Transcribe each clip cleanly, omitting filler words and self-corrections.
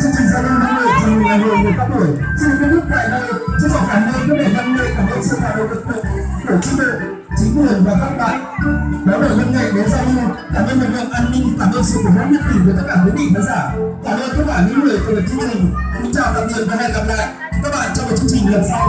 chính quyền và các bạn. Đó là hôm nay đến giao lưu. Cảm ơn lực lượng an ninh, cảm ơn sự ủng hộ nhiệt tình của tất cả quý vị khán giả. Cảm ơn các bạn những người cùng chương trình. Xin chào tạm biệt và hẹn gặp lại các bạn trong một chương trình lần sau.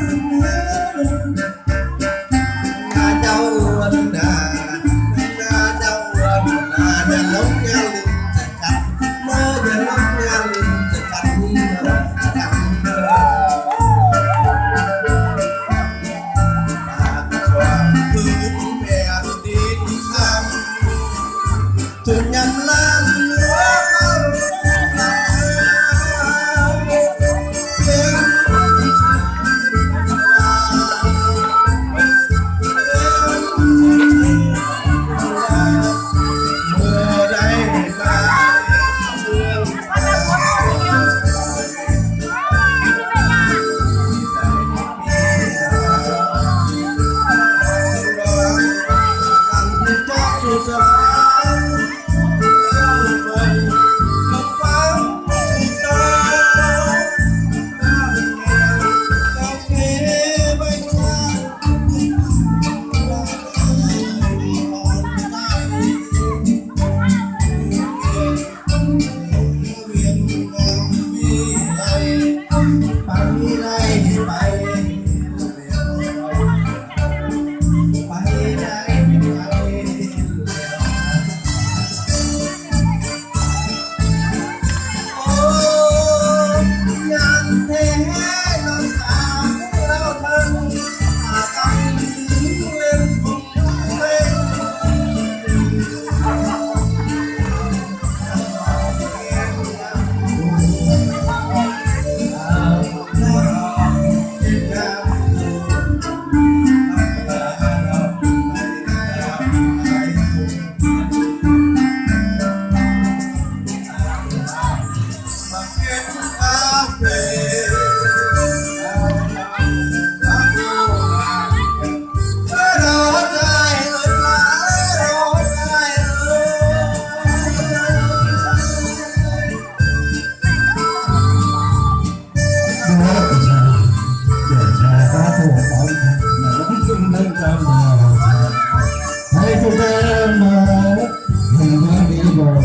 subscribe cho kênh Ghiền Mì Gõ để